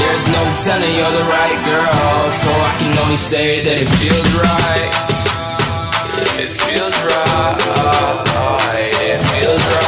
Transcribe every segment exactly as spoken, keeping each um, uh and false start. There's no telling you're the right girl, so I can only say that it feels right. It feels right, it feels right, it feels right.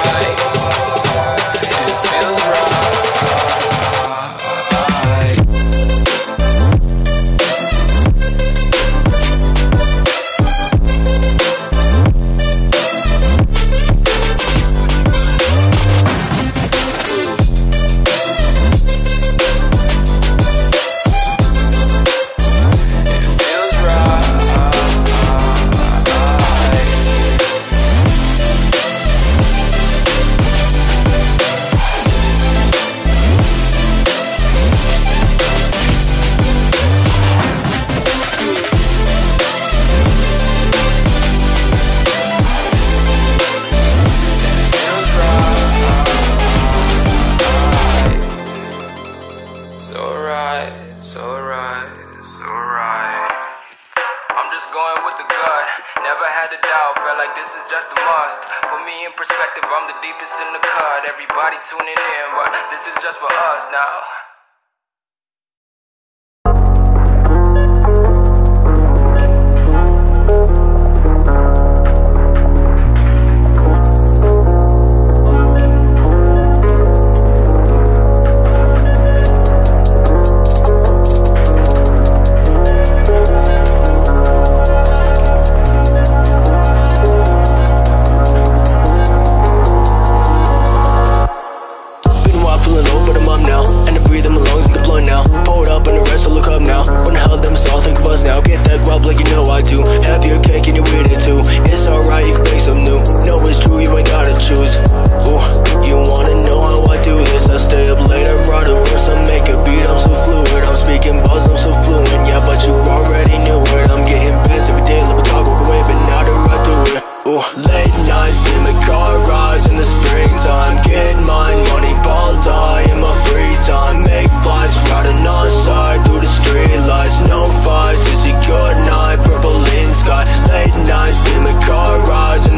Car rides in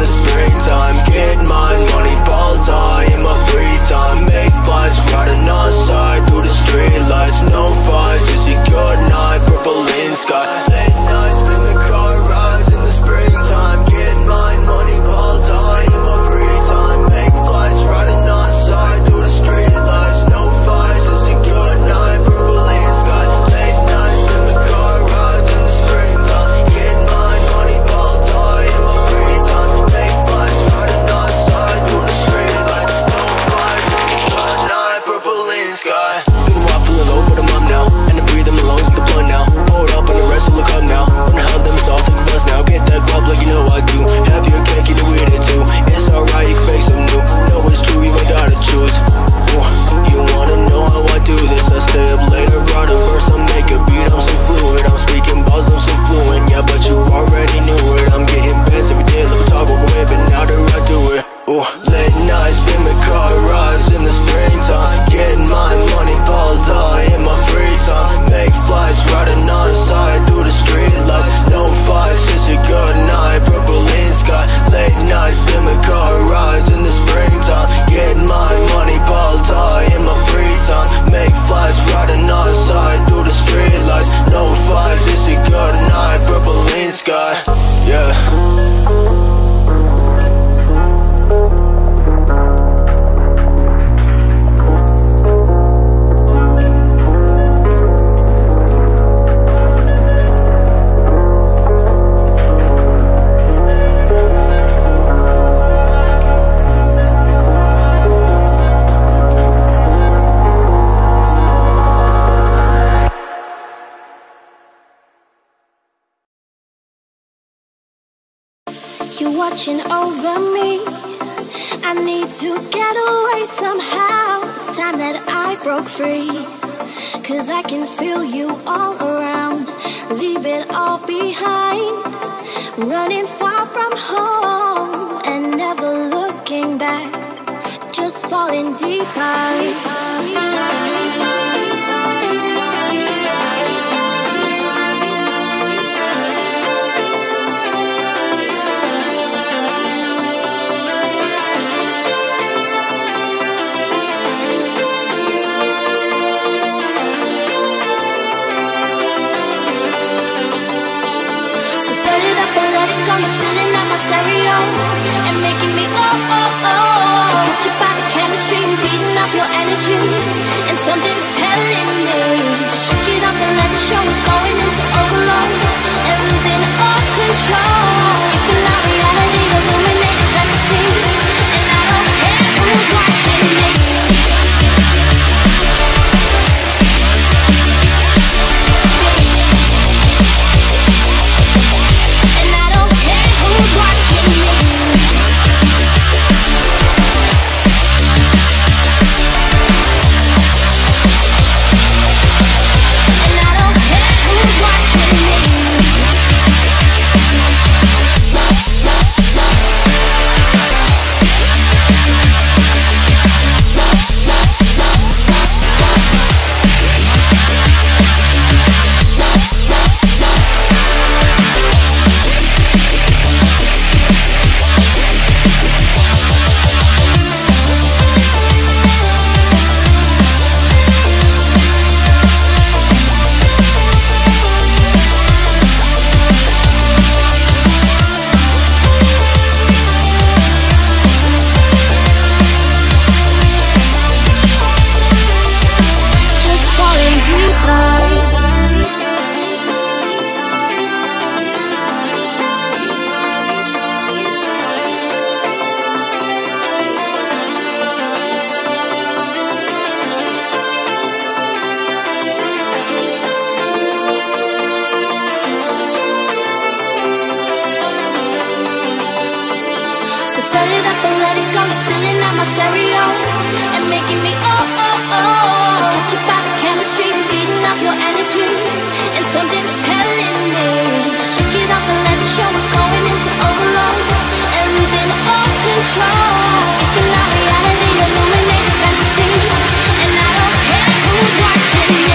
the springtime, get mine, money. washing over me. I need to get away somehow. It's time that I broke free, 'cause I can feel you all around. Leave it all behind. Running far from home and never looking back. Just falling deep down. I'm spinning out my stereo and making me oh oh oh. Catch your body chemistry, feeding up your energy, and something's telling me to shake it up and let it show. We're going into overload and losing all control. Skipping out reality, illuminated fantasy, and I don't care who's watching me. Turn it up and let it go, spinning out my stereo and making me oh oh oh. Catch your body chemistry, feeding off your energy, and something's telling me to shake it up and let it show. We're going into overload and losing all control. Skipping out reality, illuminated fantasy, and I don't care who's watching me.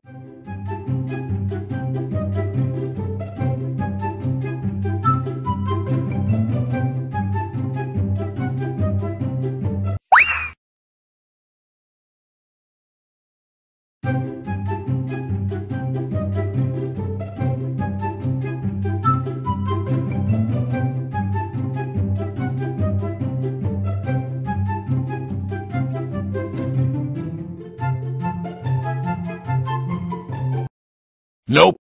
Nope.